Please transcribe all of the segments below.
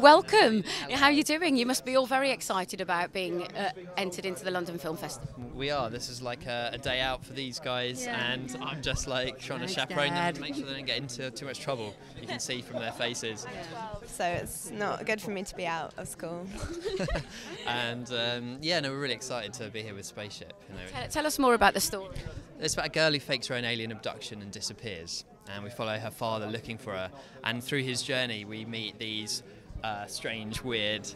Welcome. How are you doing? You must be all very excited about being entered into the London Film Festival. We are. This is like a day out for these guys, and I'm just like trying to chaperone them to make sure they don't get into too much trouble. You can see from their faces. So it's not good for me to be out of school. And yeah, no, we're really excited to be here with Spaceship. You know. Tell us more about the story. It's about a girl who fakes her own alien abduction and disappears, and we follow her father looking for her. And through his journey, we meet these strange, weird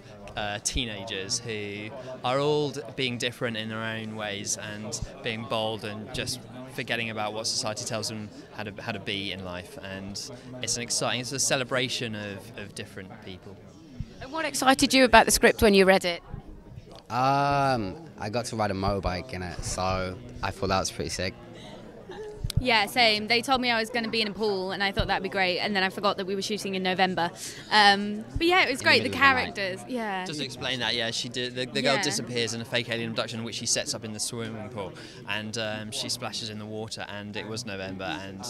teenagers who are all being different in their own ways and being bold and just forgetting about what society tells them how to be in life. And it's an exciting, it's a celebration of different people. And what excited you about the script when you read it? I got to ride a motorbike in it, so I thought that was pretty sick. Yeah, same. They told me I was going to be in a pool, and I thought that'd be great. And then I forgot that we were shooting in November. But yeah, it was great. The characters, yeah. Just to explain that, yeah, she did. The girl disappears in a fake alien abduction, which she sets up in the swimming pool, and she splashes in the water. And it was November, and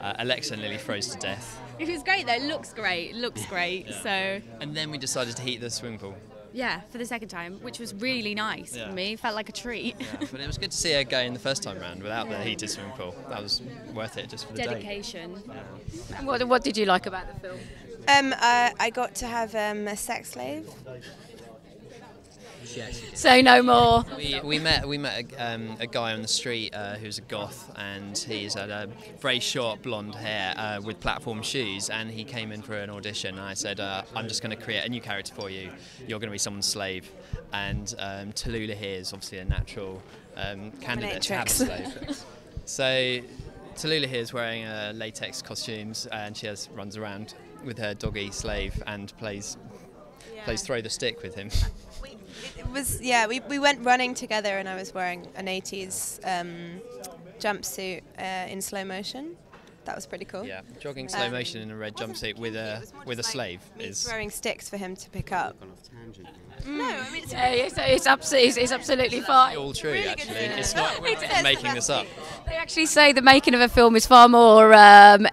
Alexa and Lily froze to death. It was great, though. It looks great. It looks great. So. And then we decided to heat the swimming pool. Yeah, for the second time, which was really nice for me. Felt like a treat. Yeah, but it was good to see her going the first time round without the heated swimming pool. That was worth it just for the dedication. Yeah. And what did you like about the film? I got to have a sex slave. Say no more. We met a guy on the street who's a goth, and he's had a very short blonde hair with platform shoes, and he came in for an audition, and I said, I'm just going to create a new character for you. You're going to be someone's slave. And Tallulah here is obviously a natural candidate to have a slave. So Tallulah here is wearing latex costumes, and she runs around with her doggy slave and plays throw the stick with him. It was, yeah, we went running together, and I was wearing an 80s jumpsuit in slow motion. That was pretty cool. Yeah, jogging slow motion in a red jumpsuit with a slave is throwing sticks for him to pick up. No, I mean it's absolutely fine. All true, really, actually. It's not making this up. They actually say the making of a film is far more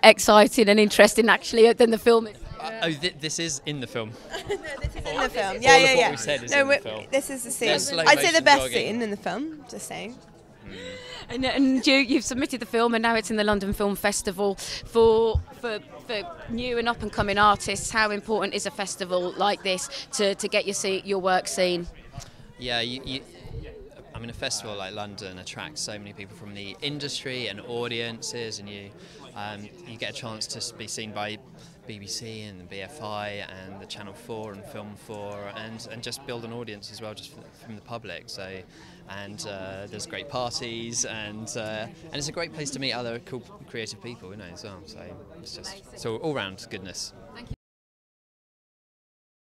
exciting and interesting actually than the film itself. Oh, this is in the film. No, this is in the film. Yeah, yeah, yeah. This is the scene. I'd say the best scene in the film. Just saying. And you've submitted the film, and now it's in the London Film Festival. For new and up and coming artists, how important is a festival like this to get your work seen? Yeah, I mean, a festival like London attracts so many people from the industry and audiences, and you get a chance to be seen by BBC and the BFI and the Channel 4 and Film 4, and just build an audience as well, just from the public. So, and there's great parties, and it's a great place to meet other cool creative people, you know, as well. So it's all round goodness. Thank you.